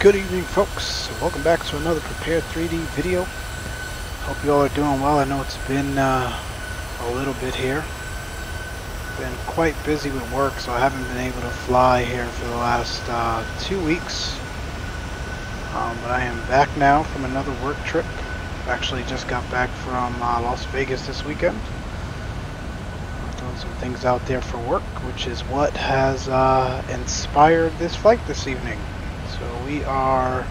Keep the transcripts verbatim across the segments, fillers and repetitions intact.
Good evening, folks. Welcome back to another Prepare three D video. Hope you all are doing well. I know it's been uh, a little bit here. Been quite busy with work, so I haven't been able to fly here for the last uh, two weeks. Um, but I am back now from another work trip. Actually, just got back from uh, Las Vegas this weekend. Doing some things out there for work, which is what has uh, inspired this flight this evening. So we are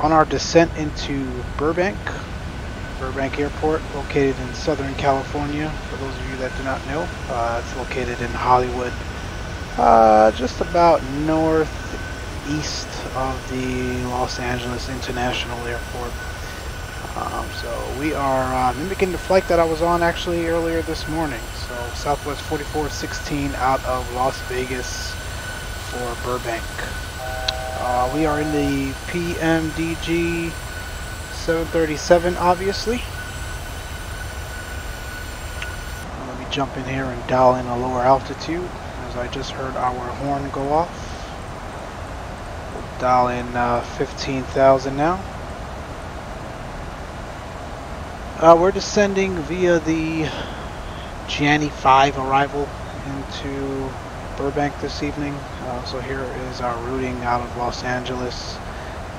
on our descent into Burbank, Burbank Airport, located in Southern California. For those of you that do not know, uh, it's located in Hollywood, uh, just about northeast of the Los Angeles International Airport. Um, so we are uh, mimicking the flight that I was on actually earlier this morning. So Southwest forty-four sixteen out of Las Vegas for Burbank. Uh, we are in the P M D G seven thirty-seven, obviously. Let me jump in here and dial in a lower altitude, as I just heard our horn go off. We'll dial in uh, fifteen thousand now. Uh, we're descending via the Gianni five arrival into Burbank this evening. Uh, so here is our routing out of Los Angeles.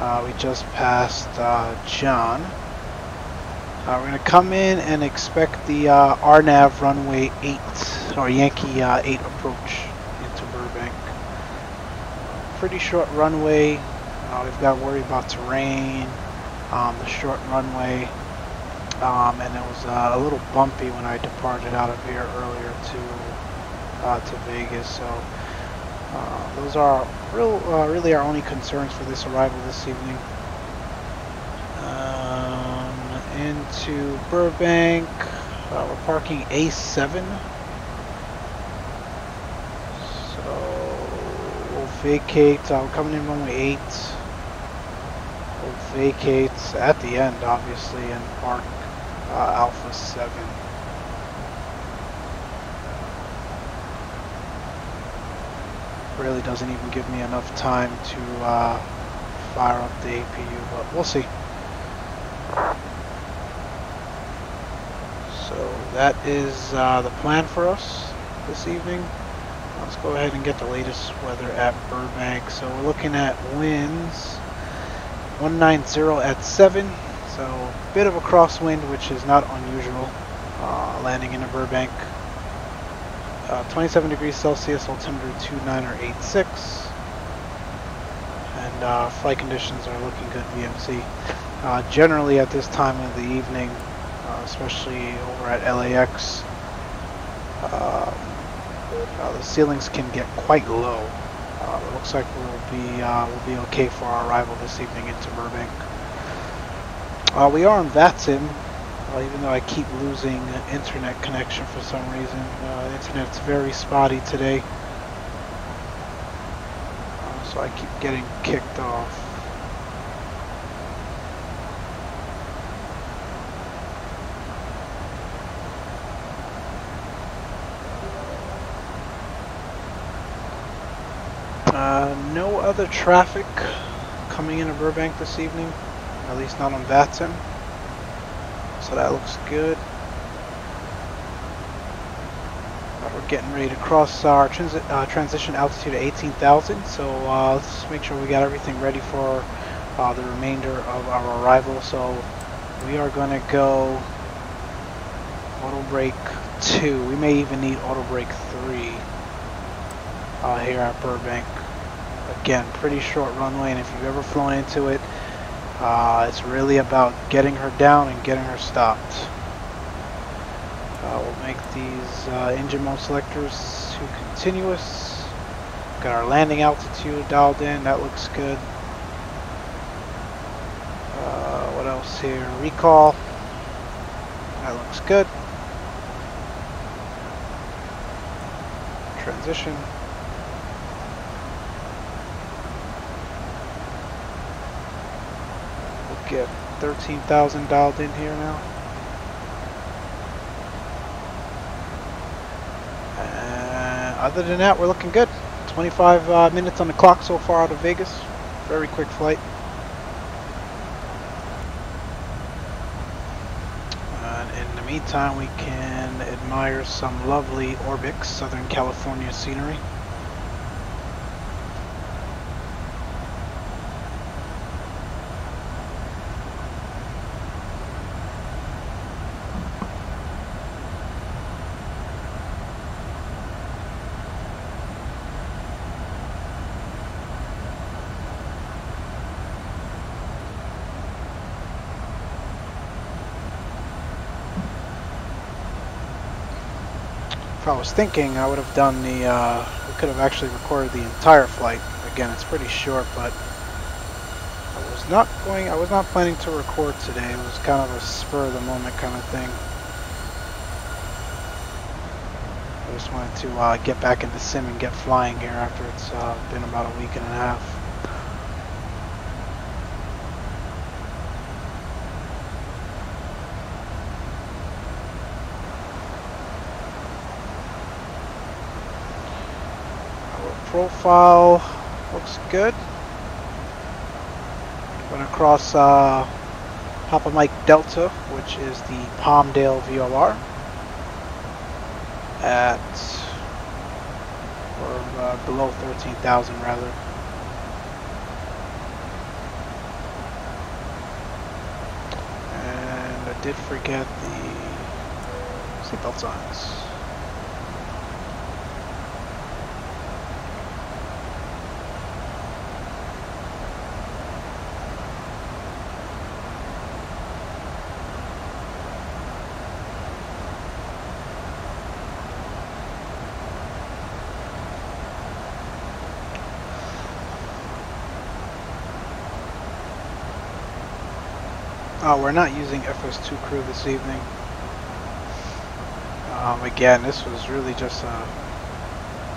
Uh, we just passed uh, John. Uh, we're going to come in and expect the uh, R NAV runway eight, or Yankee uh, eight approach into Burbank. Pretty short runway. Uh, we've got to worry about terrain, um, the short runway. Um, and it was uh, a little bumpy when I departed out of here earlier to Uh, to Vegas, so uh, those are real, uh, really our only concerns for this arrival this evening. Um, into Burbank, uh, we're parking A seven, so we'll vacate. Uh, we're coming in runway eight. We'll vacate at the end, obviously, and park uh, Alpha seven. Really doesn't even give me enough time to uh, fire up the A P U, but we'll see. So that is uh, the plan for us this evening. Let's go ahead and get the latest weather at Burbank. So we're looking at winds one ninety at seven, so a bit of a crosswind, which is not unusual uh, landing into Burbank. Uh, twenty-seven degrees Celsius, altimeter two nine or eight six, and uh, flight conditions are looking good. V M C uh, generally at this time of the evening, uh, especially over at L A X, uh, uh, the ceilings can get quite low. Uh, it looks like we'll be uh, we'll be okay for our arrival this evening into Burbank. Uh, we are on VATSIM. Uh, even though I keep losing internet connection for some reason. Uh, the internet's very spotty today, uh, so I keep getting kicked off. Uh, no other traffic coming into Burbank this evening, at least not on VATSIM. So that looks good. Uh, we're getting ready to cross our transi uh, transition altitude at eighteen thousand. So uh, let's make sure we got everything ready for uh, the remainder of our arrival. So we are going to go auto brake two. We may even need auto brake three uh, here at Burbank. Again, pretty short runway, and if you've ever flown into it, Uh, it's really about getting her down and getting her stopped. Uh, we'll make these uh, engine mode selectors to continuous. Got our landing altitude dialed in. That looks good. Uh, what else here? Recall. That looks good. Transition. Get thirteen thousand dialed in here now. And other than that, we're looking good. twenty-five uh, minutes on the clock so far out of Vegas. Very quick flight. And in the meantime, we can admire some lovely Orbx Southern California scenery. If I was thinking, I would have done the, uh, we could have actually recorded the entire flight. Again, it's pretty short, but I was not going, I was not planning to record today. It was kind of a spur of the moment kind of thing. I just wanted to uh, get back into sim and get flying here after it's uh, been about a week and a half. Profile looks good. Went across uh, Papa Mike Delta, which is the Palmdale V O R at or uh, below thirteen thousand rather. And I did forget the seatbelt signs. Oh, we're not using F S two crew this evening. Um, again, this was really just a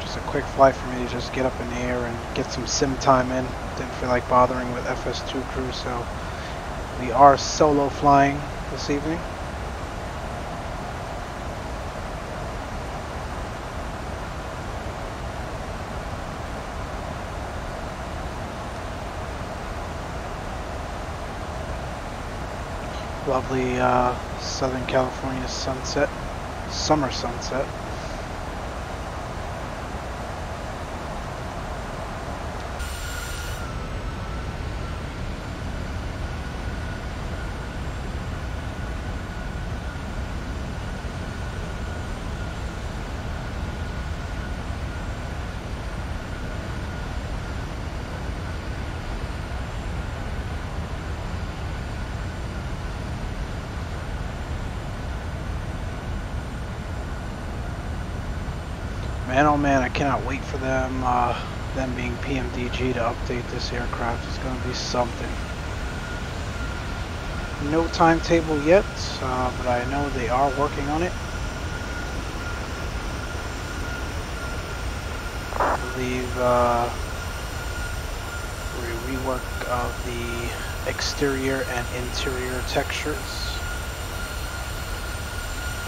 just a quick flight for me to just get up in the air and get some sim time in. Didn't feel like bothering with F S two crew, so we are solo flying this evening. Lovely uh, Southern California sunset, summer sunset. Man, oh man, I cannot wait for them, uh, them being P M D G to update this aircraft. It's going to be something. No timetable yet, uh, but I know they are working on it. I believe uh, a rework of the exterior and interior textures.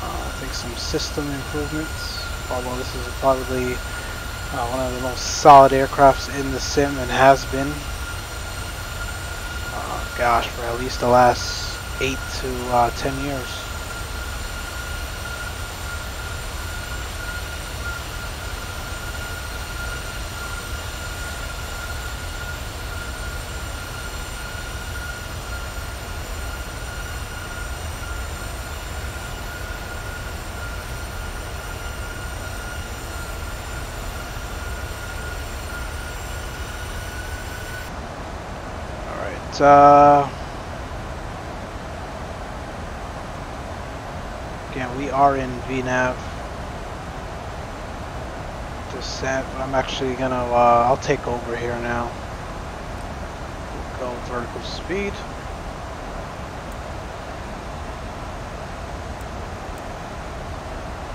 Uh, I think some system improvements. Although this is probably uh, one of the most solid aircrafts in the sim and has been, uh, gosh, for at least the last eight to uh, ten years. Uh, again, we are in V NAV descent. I'm actually gonna, uh, I'll take over here now. We'll go vertical speed.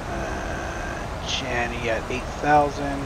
Uh, Gianni at eight thousand.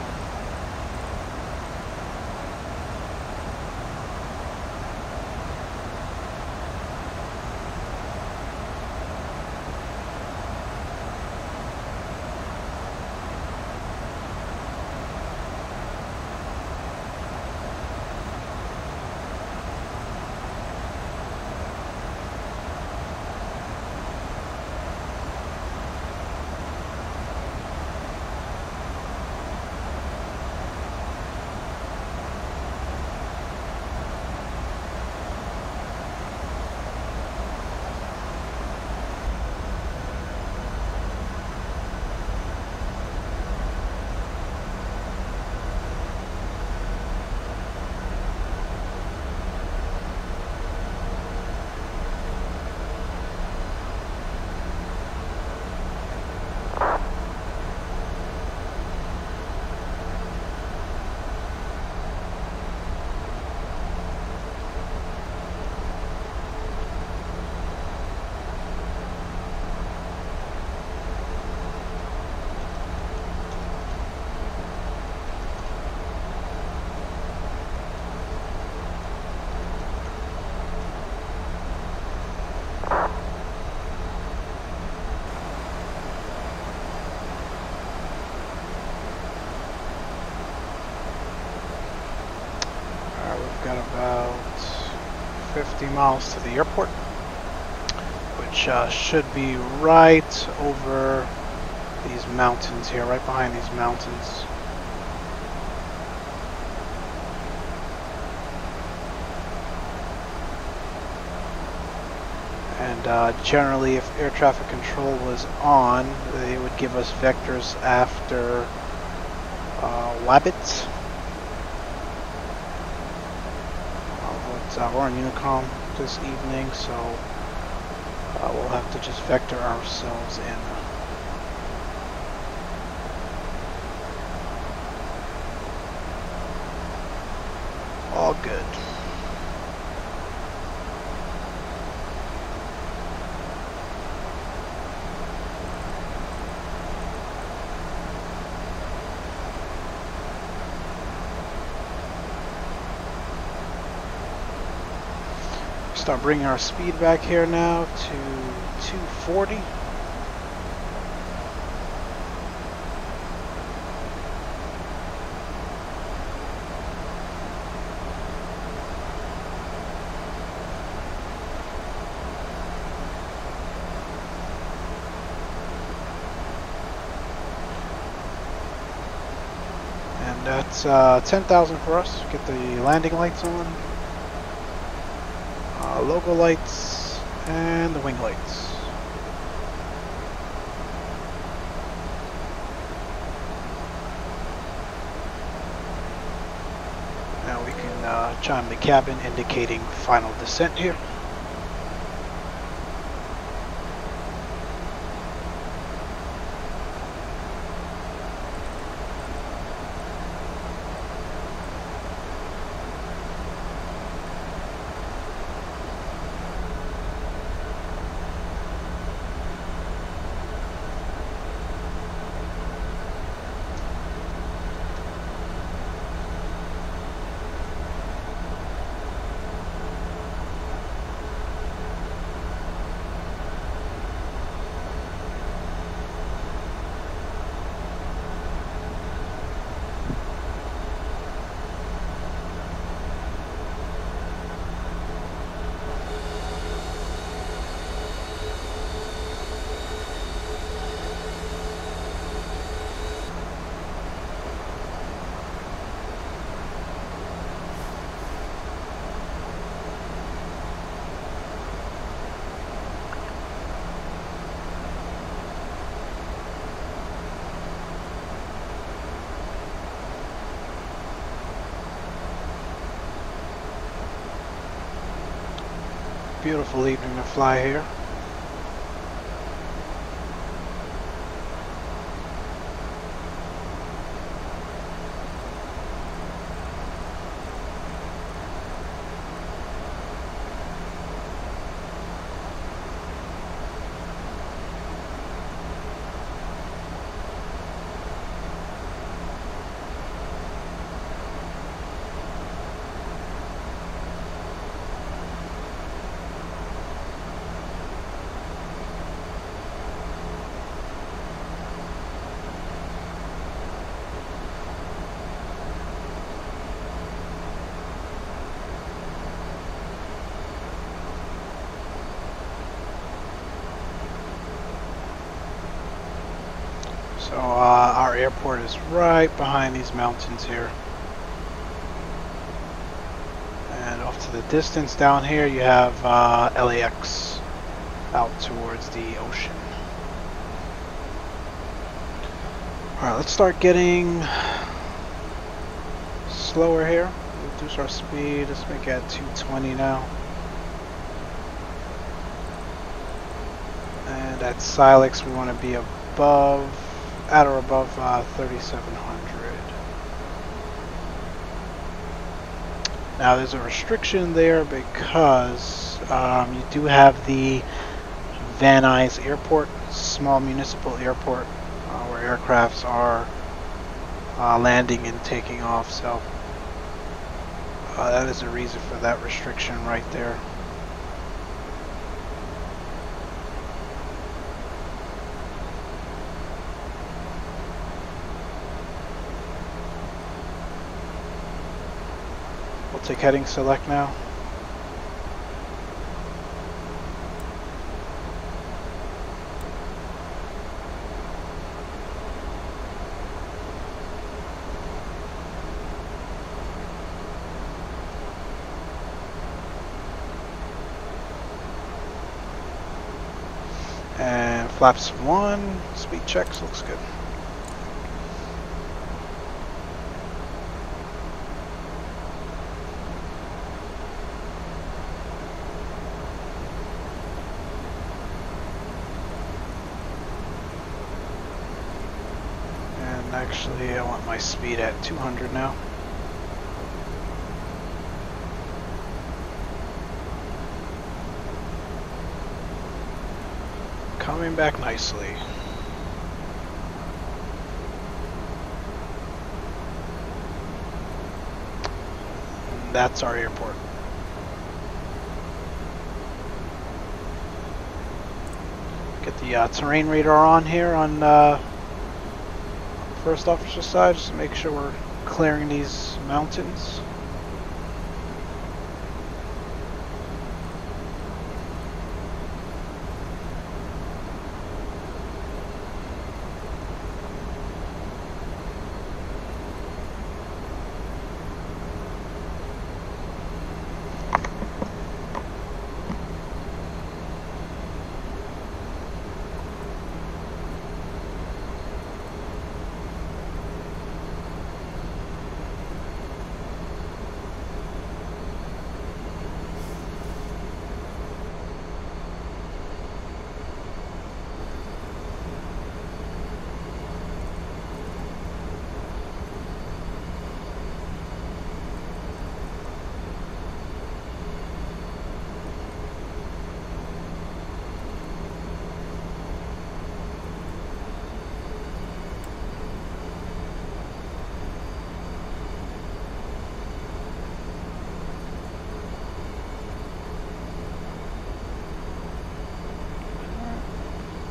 We've got about fifty miles to the airport, which uh, should be right over these mountains here, right behind these mountains. And uh, generally, if air traffic control was on, they would give us vectors after uh, Wabbits. Uh, but uh, we're on Unicom this evening, so uh, we'll have to just vector ourselves in. All good. Start bringing our speed back here now to two forty. That's uh, ten thousand for us. Get the landing lights on, uh, logo lights, and the wing lights. Now we can uh, chime the cabin indicating final descent here. Beautiful evening to fly here. So uh, our airport is right behind these mountains here. And off to the distance down here you have uh, L A X out towards the ocean. Alright, let's start getting slower here. Reduce our speed. Let's make it at two twenty now. And at Silex we want to be above at or above uh, thirty-seven hundred. Now there's a restriction there because um, you do have the Van Nuys Airport, small municipal airport uh, where aircrafts are uh, landing and taking off, so uh, that is a reason for that restriction right there. We'll take heading select now. And flaps one, speed checks, looks good. And actually, I want my speed at two hundred now. Coming back nicely. And that's our airport. Get the uh, terrain radar on here on uh, first officer's side, just to make sure we're clearing these mountains.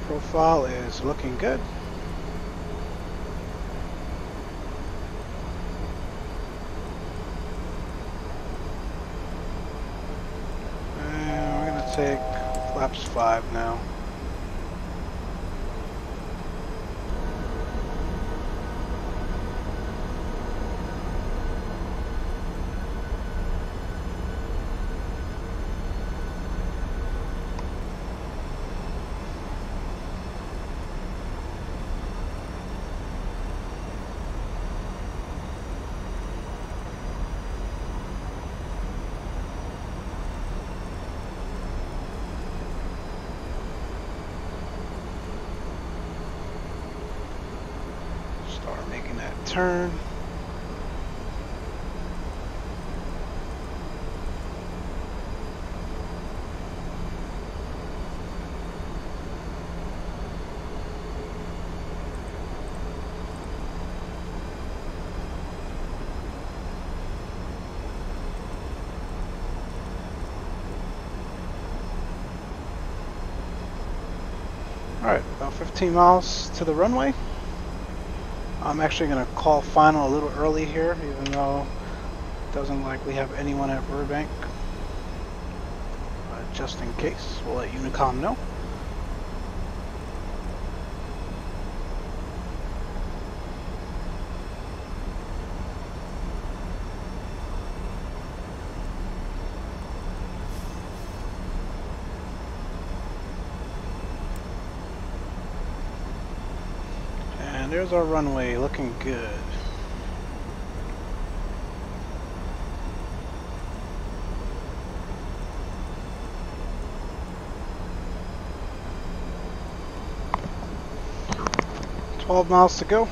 Profile is looking good. And we're going to take flaps five now. Turn. All right, about fifteen miles to the runway. I'm actually going to call final a little early here, even though it doesn't likely have anyone at Burbank. But just in case, we'll let Unicom know. There's our runway, looking good. twelve miles to go.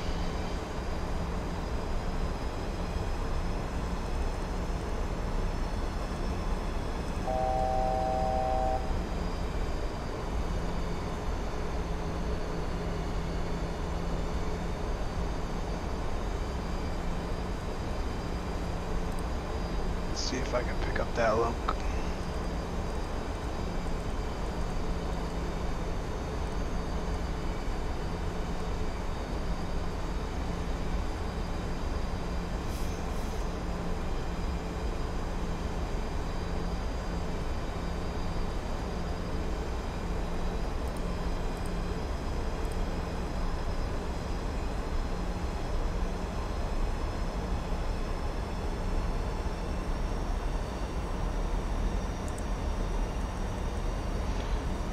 See if I can pick up that look.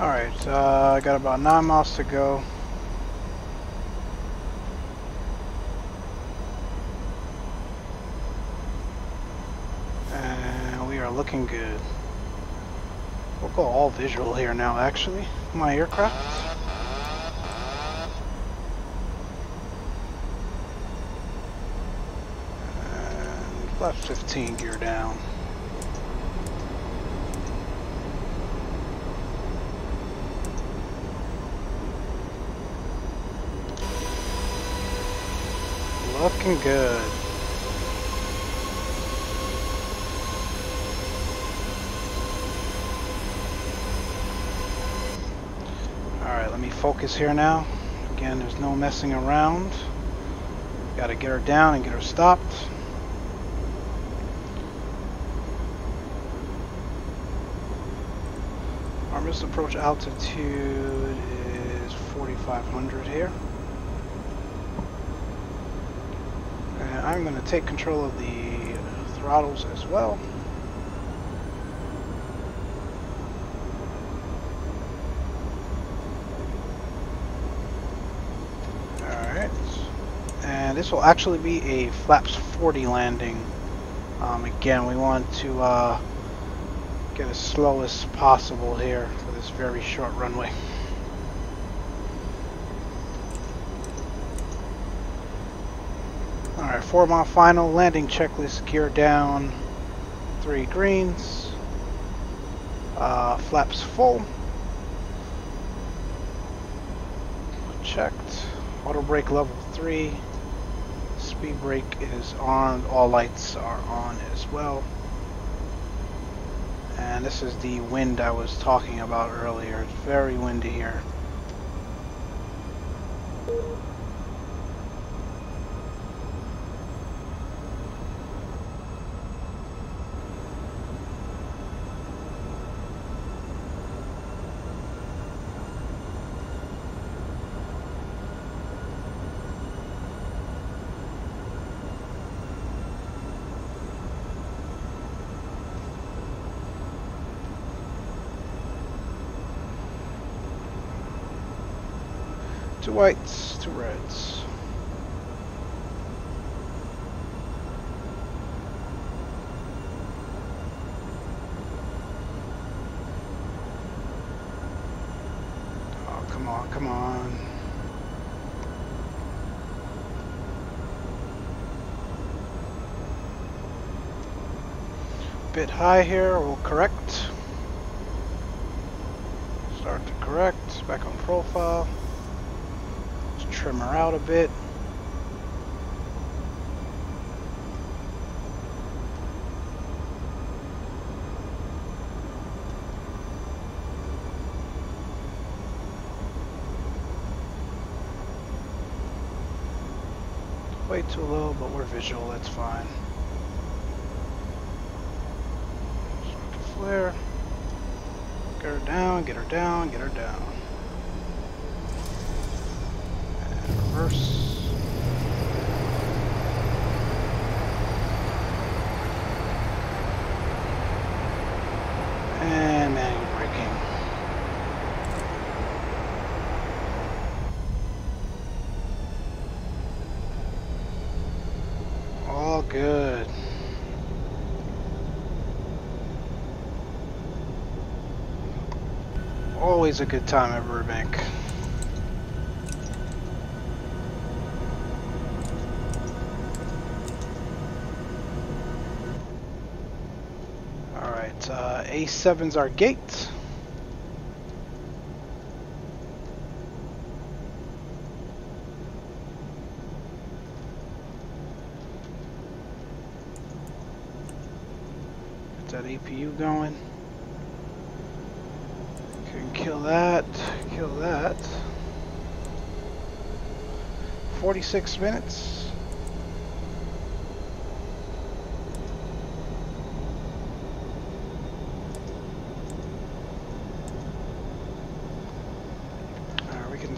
Alright, uh, I got about nine miles to go. And we are looking good. We'll go all visual here now, actually. My aircraft. Left fifteen gear down. Looking good. Alright, let me focus here now. Again, there's no messing around. Gotta get her down and get her stopped. This approach altitude is forty-five hundred here. And I'm going to take control of the throttles as well. Alright. And this will actually be a flaps forty landing. Um, again, we want to uh, get as slow as possible here for this very short runway. Alright, four mile final, landing checklist, gear down, three greens, uh, flaps full, checked, auto brake level three, speed brake is on, all lights are on as well. And this is the wind I was talking about earlier. It's very windy here. Two whites, two reds. Oh, come on, come on. Bit high here, we'll correct. Start to correct, back on profile. Trim her out a bit. Way too low, but we're visual, that's fine. Start to flare. Get her down, get her down, get her down. Reverse. And manual braking. All good. Always a good time at Burbank. A seven's our gate. Get that A P U going. Can kill that, kill that. forty-six minutes.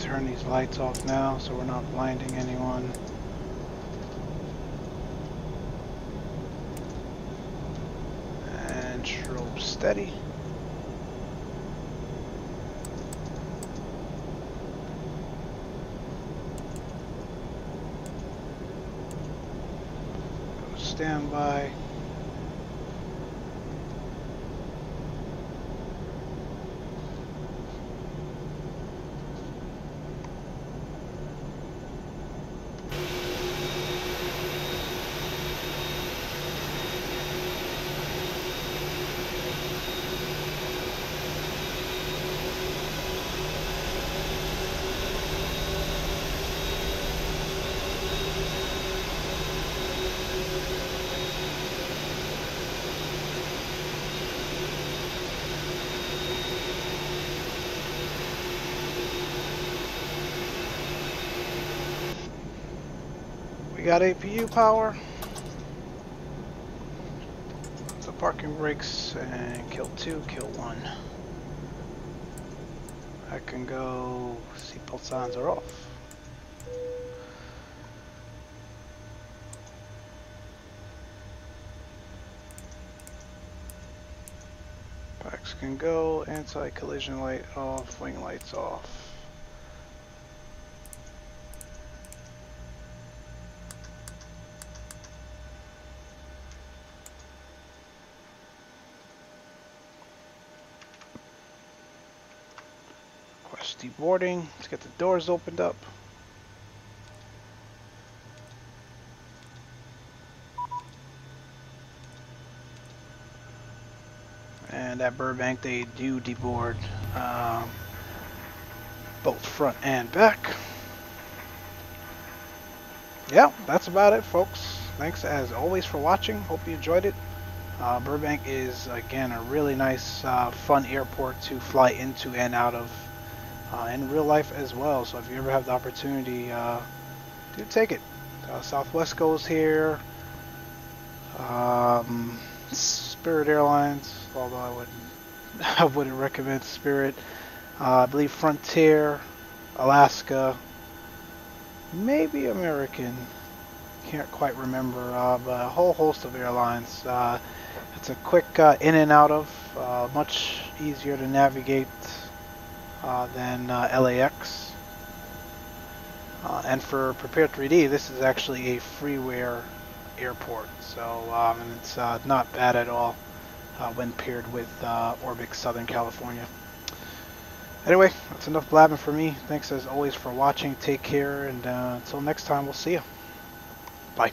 Turn these lights off now so we're not blinding anyone. And strobe steady. stand by. Got A P U power, so parking brakes and kill two, kill one. I can go, seatbelt signs are off. Backs can go, anti-collision light off, wing lights off. Boarding. Let's get the doors opened up. And at Burbank they do deboard um, both front and back. Yeah, that's about it, folks. Thanks as always for watching. Hope you enjoyed it. Uh, Burbank is again a really nice uh, fun airport to fly into and out of. Uh, in real life as well, so if you ever have the opportunity, uh, do take it. Uh, Southwest goes here, um, Spirit Airlines, although I wouldn't, I wouldn't recommend Spirit. Uh, I believe Frontier, Alaska, maybe American. Can't quite remember, uh, but a whole host of airlines. Uh, it's a quick uh, in and out of, uh, much easier to navigate. Uh, than uh, L A X. Uh, and for Prepare three D, this is actually a freeware airport, so um, and it's uh, not bad at all uh, when paired with uh, Orbx Southern California. Anyway, that's enough blabbing for me. Thanks as always for watching. Take care, and uh, until next time, we'll see you. Bye.